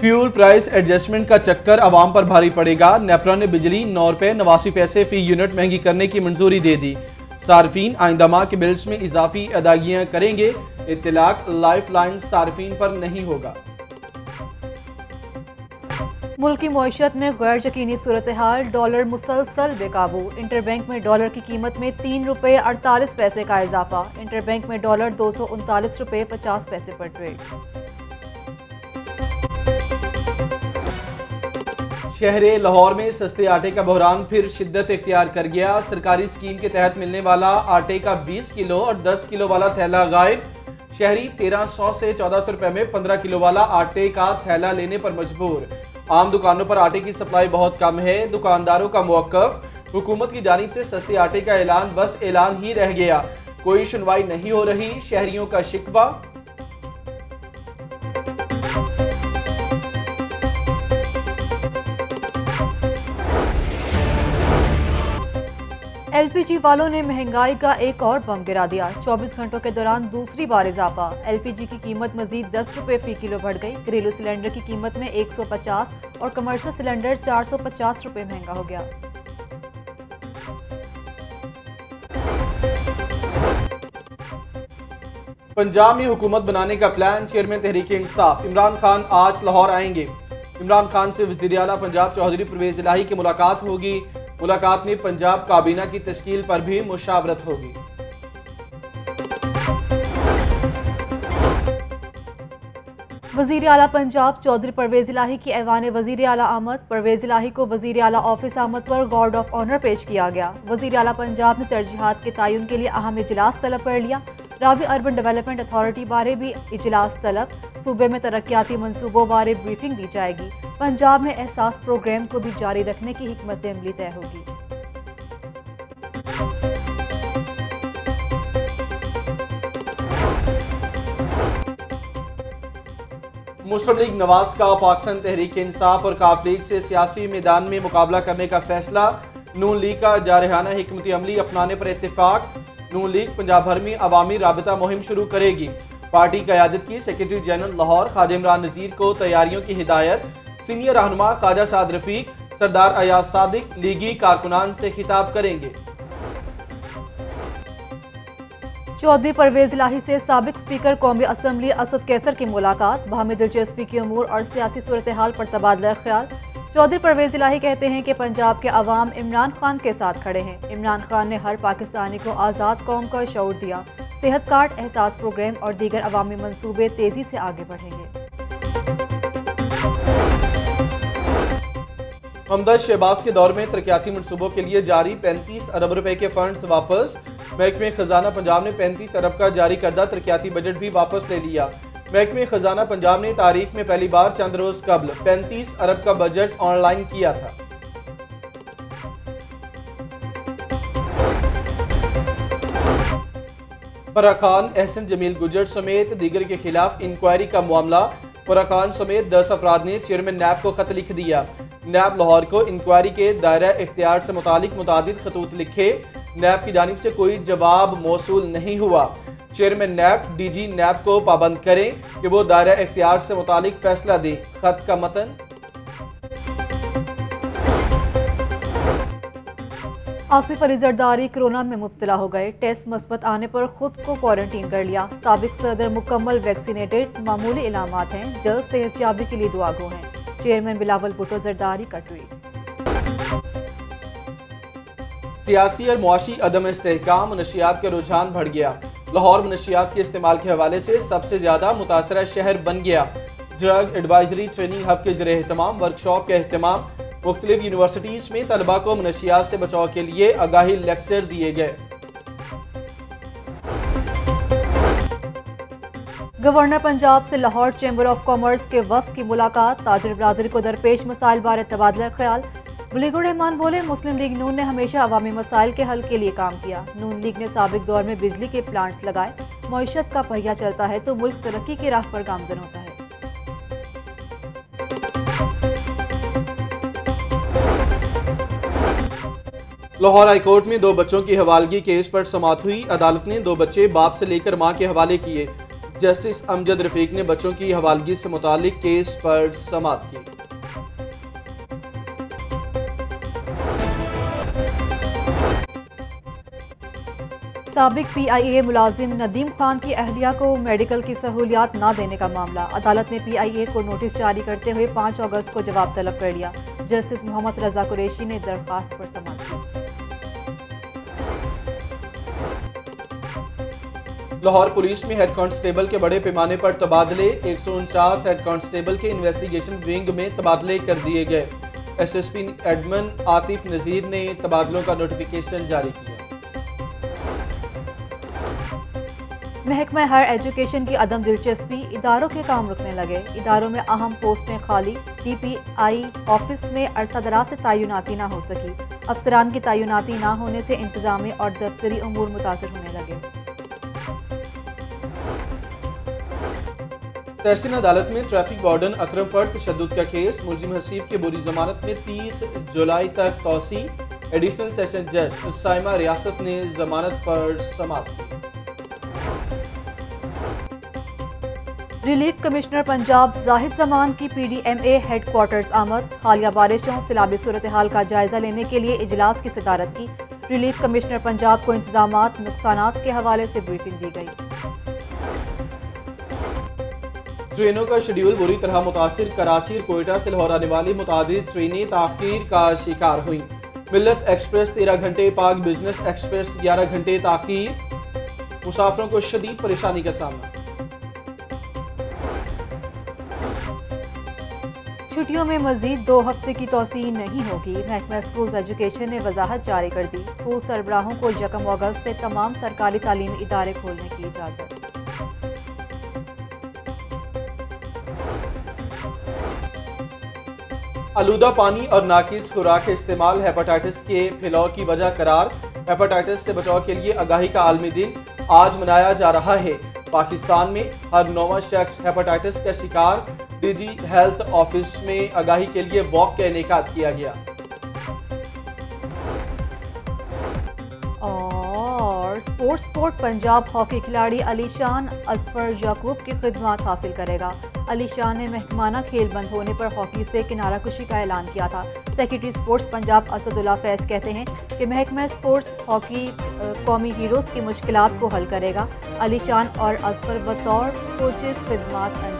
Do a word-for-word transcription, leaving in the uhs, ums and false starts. Fuel price adjustment का चक्कर आवाम पर भारी पड़ेगा। नेपरा ने बिजली नौ रुपये नवासी पैसे फी यूनिट महंगी करने की मंजूरी दे दी। सार्फिन आइंदा माह के बिल्स में इजाफी अदायगियाँ करेंगे। इतलाक लाइफ लाइन सार्फिन पर नहीं होगा। मुल्क की मईशत में गैर यकीनी सूरत हाल, डॉलर मुसलसल बेकाबू। इंटरबैंक में डॉलर की कीमत में तीन रुपये अड़तालीस पैसे का इजाफा। इंटरबैंक में डॉलर दो सौ उनतालीस रुपये पचास पैसे पर ट्रेड। शहरे लाहौर में सस्ते आटे का बहरान फिर शिद्दत इख्तियार कर गया। सरकारी स्कीम के तहत मिलने वाला आटे का बीस किलो और दस किलो वाला थैला गायब। शहरी तेरह सौ से चौदह सौ रुपये में पंद्रह किलो वाला आटे का थैला लेने पर मजबूर। आम दुकानों पर आटे की सप्लाई बहुत कम है। दुकानदारों का मौकफ, हुकूमत की जानिब से सस्ते आटे का ऐलान बस ऐलान ही रह गया, कोई सुनवाई नहीं हो रही। शहरियों का शिकवा। एलपीजी वालों ने महंगाई का एक और बम गिरा दिया। चौबीस घंटों के दौरान दूसरी बार इजाफा। एलपीजी की कीमत मजीद दस रुपये फी किलो बढ़ गई। घरेलू सिलेंडर की कीमत में एक सौ पचास और कमर्शियल सिलेंडर चार सौ पचास रुपये महंगा हो गया। पंजाब में हुकूमत बनाने का प्लान। चेयरमैन तहरीक इंसाफ इमरान खान आज लाहौर आएंगे। इमरान खान से वज़ीर आला पंजाब चौधरी परवेज इलाही की मुलाकात होगी। मुलाकात में पंजाब काबीना की तश्कील पर भी मुशावरत होगी। वजीर आला पंजाब चौधरी परवेज इलाही की ऐवान वजीर आला आमद। परवेज इलाही को वजीर आला ऑफिस आमद पर गार्ड ऑफ ऑनर पेश किया गया। वजीर आला पंजाब ने तरजीहात के तयन के लिए अहम इजलास तलब कर लिया। रावी अर्बन डेवलपमेंट अथॉरिटी बारे भी इजलास तलब। सूबे में तरक्याती मनसूबों बारे ब्रीफिंग दी जाएगी। पंजाब में एहसास प्रोग्राम को भी जारी रखने की हिकमत अमली तय होगी। मुस्लिम लीग नवाज का पाकिस्तान तहरीक इंसाफ और काफ लीग से सियासी मैदान में मुकाबला करने का फैसला। नून लीग का जारहाना हिकमत अमली अपनाने पर इत्तेफाक। नून लीग पंजाब भर में अवामी राबता मुहिम शुरू करेगी। पार्टी क़यादत की सेक्रेटरी जनरल लाहौर ख्वाजा इमरान नजीर को तैयारियों की हिदायत। सीनियर रहनुमा ख्वाजा साद रफीक सरदार अयाज सादिक लीगी कारकुनान से खिताब करेंगे। चौधरी परवेज इलाही से साबिक स्पीकर कौमी असम्बली असद कैसर की मुलाकात। बाहमी दिलचस्पी के अमूर और सियासी सूरत हाल पर तबादला ख्याल। चौधरी परवेज इलाही कहते हैं कि पंजाब के अवाम इमरान खान के साथ खड़े हैं। इमरान खान ने हर पाकिस्तानी को आज़ाद कौम का शऊर दिया। सेहत कार्ड एहसास प्रोग्राम और दीगर अवामी मनसूबे तेजी से आगे बढ़ेंगे। हमदर्द शहबाज के दौर में तरक्याती मनसूबों के लिए जारी पैंतीस अरब रुपए के फंड्स वापस। महकमे खजाना पंजाब ने पैंतीस अरब का जारी करदा तरक्याती बजट भी वापस ले लिया। महकमे खजाना पंजाब ने तारीख में पहली बार चंद रोज कबल पैंतीस अरब का बजट ऑनलाइन किया था। फरा खान एहसान जमील गुजर समेत दीगर के खिलाफ इंक्वायरी का मामला। फरा खान समेत दस अफराद ने चेयरमैन नैब को खत लिख दिया। नैब लाहौर को इंक्वायरी के दायरा इख्तियार से मुतालिक मुतादिद खतूत लिखे। नैब की जानिब से कोई जवाब मौसूल नहीं हुआ। Chairman NAB D G NAB को पाबंद करें कि वो दायरा इख्तियार से मुतालिक फैसला दें। खत का मतन। आसिफ अली जरदारी कोरोना में मुब्तला हो गए। टेस्ट मस्बत आने पर खुद को क्वारंटीन कर लिया। साबिक सदर मुकम्मल वैक्सीनेटेड, मामूली इलामात हैं, जल्द सेहतयाबी के लिए दुआगो हैं। चेयरमैन बिलावल भुट्टो जरदारी का ट्वीट। सियासी और मुआशी अदम इस्तेहकाम, मनशियात का रुझान बढ़ गया। लाहौर मनशियात के इस्तेमाल के हवाले से सबसे ज्यादा मुतासरा शहर बन गया। ड्रग एडवाइजरी ट्रेनिंग हब के जरिए एहतमाम, वर्कशॉप का एहतमाम। मुख्तलिफ यूनिवर्सिटीज़ में तलबा को मनशियात से बचाव के लिए आगाही लेक्चर दिए गए। गवर्नर पंजाब से लाहौर चैम्बर ऑफ कॉमर्स के वफ्द की मुलाकात। ताजर बरादरी को दरपेश मसाइल बारे तबादला ख्याल। वली गौहर रहमान बोले, मुस्लिम लीग नून ने हमेशा अवामी मसाइल के हल के लिए काम किया। नून लीग ने साबिक दौर में बिजली के प्लांट्स लगाए। मईशत का पहिया चलता है तो मुल्क तरक्की की राह पर गामजन होता है। लाहौर हाई कोर्ट में दो बच्चों की हवालगी केस पर समाअत हुई। अदालत ने दो बच्चे बाप से लेकर मां के हवाले किए। जस्टिस अमजद रफीक ने बच्चों की हवालगी से मुतालिक केस पर समाअत की। साबिक पी आई ए मुलाजिम नदीम खान की अहलिया को मेडिकल की सहूलियात ना देने का मामला, अदालत ने पी आई ए को नोटिस जारी करते हुए पाँच अगस्त को जवाब तलब कर लिया। जस्टिस मोहम्मद रजा कुरैशी ने दरख्वास्त पर समाअत की। लाहौर पुलिस में हेड कांस्टेबल के बड़े पैमाने पर तबादले, एक सौ उनचास हेड कांस्टेबल के इन्वेस्टिगेशन विंग में तबादले कर दिए गए। S S P admin Atif Nazir ने तबादलों का नोटिफिकेशन जारी किया। महकमा हायर एजुकेशन की अदम दिलचस्पी, इदारों के काम रुकने लगे। इदारों में अहम पोस्टें खाली, डी पी आई ऑफिस में अरसा दराज से तैनाती ना हो सकी। अफसरान की तैनाती ना होने से इंतजामी और दफ्तरी उमूर मुतासर होने लगे। सेशन अदालत में ट्रैफिक वार्डन अकरम पर तशद्दुद का केस, मुलजिम हसीब के बुरी जमानत में तीस जुलाई तक तौसी। एडिशनल सेशन जज उसायमा रियासत ने जमानत पर समाअत की। रिलीफ कमिश्नर पंजाब जाहिद जमान की पीडीएमए हेडक्वार्टर्स आमद, हालिया बारिशों सैलाबी सूरत हाल का जायजा लेने के लिए इजलास की सदारत की। रिलीफ कमिश्नर पंजाब को इंतजामात नुकसानात के हवाले से ब्रीफिंग दी गई। ट्रेनों का शेड्यूल बुरी तरह मुतासिर, कराची और कोयटा से लाहौर आने वाली मुतादिद ट्रेनें ताखीर का शिकार हुई। मिलत एक्सप्रेस तेरह घंटे, पाक बिजनेस एक्सप्रेस ग्यारह घंटे ताखीर, मुसाफिरों को शदीद परेशानी का सामना। छुट्टियों में मजीद दो हफ्ते की तोसी नहीं होगी, महकमा स्कूल्स एजुकेशन ने वजाहत जारी कर दी। स्कूल सरबराहों को यकम अगस्त से तमाम सरकारी तालीमी इदारे खोलने की इजाजत। आलूदा पानी और नाकिस खुराक के इस्तेमाल हेपेटाइटिस के फैलाव की वजह करार, हेपेटाइटिस से बचाव के लिए आगाही का आलमी दिन आज मनाया जा रहा है। पाकिस्तान में हर नौवां शख्स हेपेटाइटिस का शिकार, डीजी हेल्थ ऑफिस में आगाही के लिए वॉक का इनेकाद किया गया। और स्पोर्ट्स कोर्ट पंजाब हॉकी खिलाड़ी अलीशान असफर याकूब की खिदमत हासिल करेगा। अलीशान ने महकमाना खेल बंद होने पर हॉकी से किनाराकुशी का ऐलान किया था। सेक्रेटरी स्पोर्ट्स पंजाब असदुल्लाह फैज कहते हैं कि महकमा स्पोर्ट्स हॉकी कौमी हीरोज़ की मुश्किलात को हल करेगा। अलीशान और असफर बतौर कोचेस खिदमत